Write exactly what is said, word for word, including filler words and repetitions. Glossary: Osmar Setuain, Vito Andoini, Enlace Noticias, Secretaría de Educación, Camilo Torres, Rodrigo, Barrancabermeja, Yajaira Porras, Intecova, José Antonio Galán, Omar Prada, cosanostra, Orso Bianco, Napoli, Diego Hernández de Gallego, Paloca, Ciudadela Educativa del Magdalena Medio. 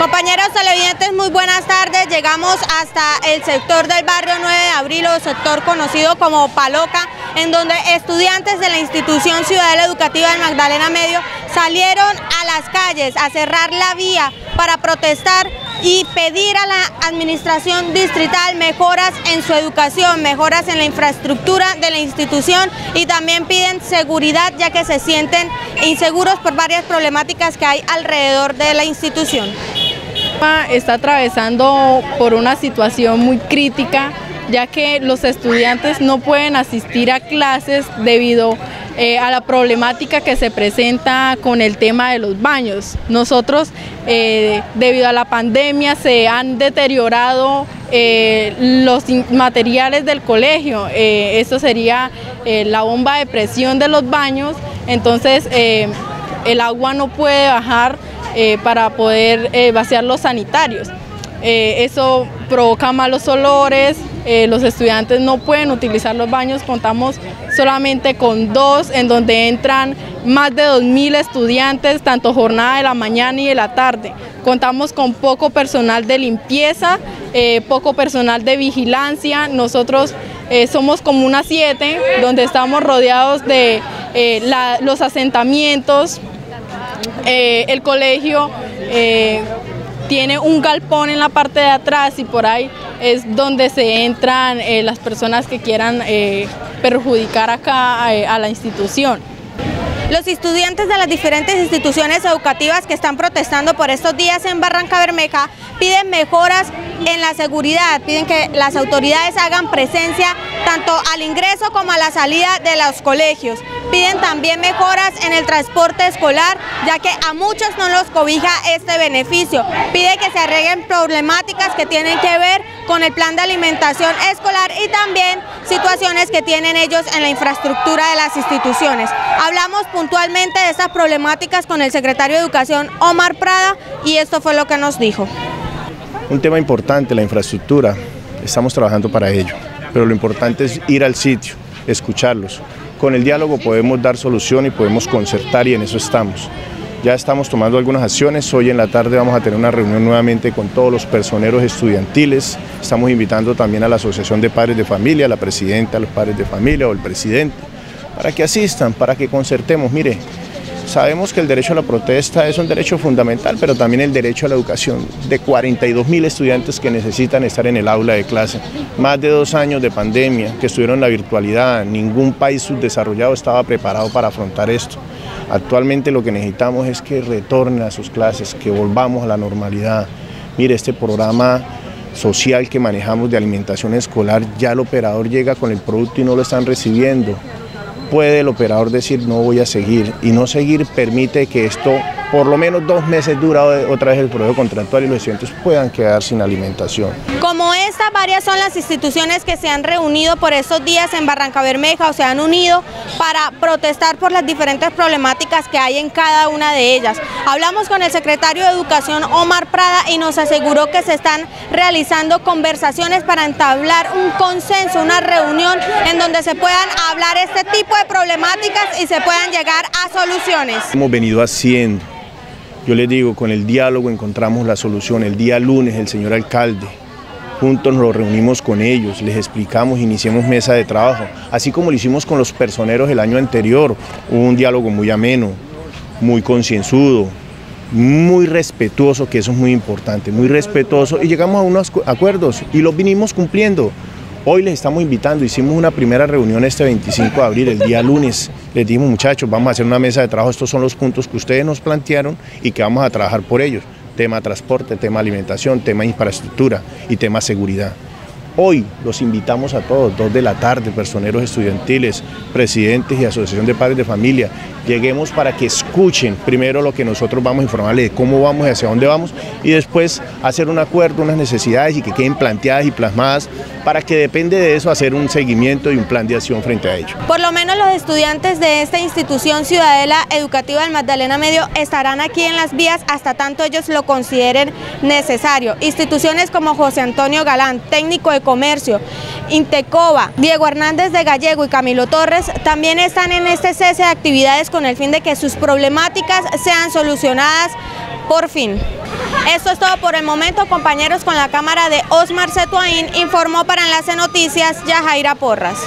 Compañeros televidentes, muy buenas tardes. Llegamos hasta el sector del barrio nueve de abril, o sector conocido como Paloca, en donde estudiantes de la institución Ciudadela Educativa del Magdalena Medio salieron a las calles a cerrar la vía para protestar y pedir a la administración distrital mejoras en su educación, mejoras en la infraestructura de la institución, y también piden seguridad, ya que se sienten inseguros por varias problemáticas que hay alrededor de la institución. Está atravesando por una situación muy crítica, ya que los estudiantes no pueden asistir a clases debido eh, a la problemática que se presenta con el tema de los baños. Nosotros, eh, debido a la pandemia, se han deteriorado eh, los materiales del colegio. Eh, esto sería eh, la bomba de presión de los baños, entonces eh, el agua no puede bajar eh, para poder eh, vaciar los sanitarios. Eh, eso provoca malos olores. Eh, los estudiantes no pueden utilizar los baños, contamos solamente con dos, en donde entran más de dos mil estudiantes, tanto jornada de la mañana y de la tarde. Contamos con poco personal de limpieza, eh, poco personal de vigilancia. Nosotros eh, somos como una siete, donde estamos rodeados de eh, la, los asentamientos. Eh, el colegio eh, tiene un galpón en la parte de atrás y por ahí es donde se entran eh, las personas que quieran eh, perjudicar acá eh, a la institución. Los estudiantes de las diferentes instituciones educativas que están protestando por estos días en Barrancabermeja piden mejoras en la seguridad, piden que las autoridades hagan presencia tanto al ingreso como a la salida de los colegios. Piden también mejoras en el transporte escolar, ya que a muchos no los cobija este beneficio. Pide que se arreglen problemáticas que tienen que ver con el plan de alimentación escolar y también situaciones que tienen ellos en la infraestructura de las instituciones. Hablamos puntualmente de estas problemáticas con el secretario de Educación, Omar Prada, y esto fue lo que nos dijo. Un tema importante, la infraestructura. Estamos trabajando para ello, pero lo importante es ir al sitio, escucharlos. Con el diálogo podemos dar solución y podemos concertar, y en eso estamos. Ya estamos tomando algunas acciones. Hoy en la tarde vamos a tener una reunión nuevamente con todos los personeros estudiantiles. Estamos invitando también a la Asociación de Padres de Familia, a la presidenta, a los padres de familia o el presidente, para que asistan, para que concertemos. Mire, sabemos que el derecho a la protesta es un derecho fundamental, pero también el derecho a la educación de cuarenta y dos mil estudiantes que necesitan estar en el aula de clase. Más de dos años de pandemia que estuvieron en la virtualidad. Ningún país subdesarrollado estaba preparado para afrontar esto. Actualmente lo que necesitamos es que retornen a sus clases, que volvamos a la normalidad. Mire, este programa social que manejamos de alimentación escolar, ya el operador llega con el producto y no lo están recibiendo. Puede el operador decir no voy a seguir, y no seguir permite que esto por lo menos dos meses dura otra vez el proceso contractual y los estudiantes puedan quedar sin alimentación. Como esta, varias son las instituciones que se han reunido por estos días en Barrancabermeja, o se han unido para protestar por las diferentes problemáticas que hay en cada una de ellas. Hablamos con el secretario de Educación, Omar Prada, y nos aseguró que se están realizando conversaciones para entablar un consenso, una reunión en donde se puedan hablar este tipo de problemáticas y se puedan llegar a soluciones. Hemos venido haciendo, yo les digo, con el diálogo encontramos la solución. El día lunes el señor alcalde, juntos nos reunimos con ellos, les explicamos, iniciamos mesa de trabajo, así como lo hicimos con los personeros el año anterior. Hubo un diálogo muy ameno, muy concienzudo, muy respetuoso, que eso es muy importante, muy respetuoso, y llegamos a unos acuerdos y los vinimos cumpliendo. Hoy les estamos invitando, hicimos una primera reunión este veinticinco de abril, el día lunes. Les dijimos, muchachos, vamos a hacer una mesa de trabajo, estos son los puntos que ustedes nos plantearon y que vamos a trabajar por ellos. Tema transporte, tema alimentación, tema infraestructura y tema seguridad. Hoy los invitamos a todos, dos de la tarde, personeros estudiantiles, presidentes y asociación de padres de familia. Lleguemos para que escuchen primero lo que nosotros vamos a informarles, de cómo vamos y hacia dónde vamos, y después hacer un acuerdo, unas necesidades, y que queden planteadas y plasmadas, para que depende de eso hacer un seguimiento y un plan de acción frente a ello. Por lo menos los estudiantes de esta institución Ciudadela Educativa del Magdalena Medio estarán aquí en las vías hasta tanto ellos lo consideren necesario. Instituciones como José Antonio Galán, técnico de comercio, Intecova, Diego Hernández de Gallego y Camilo Torres también están en este cese de actividades, con el fin de que sus problemáticas sean solucionadas por fin. Esto es todo por el momento, compañeros. Con la cámara de Osmar Setuain, informó para Enlace Noticias, Yajaira Porras.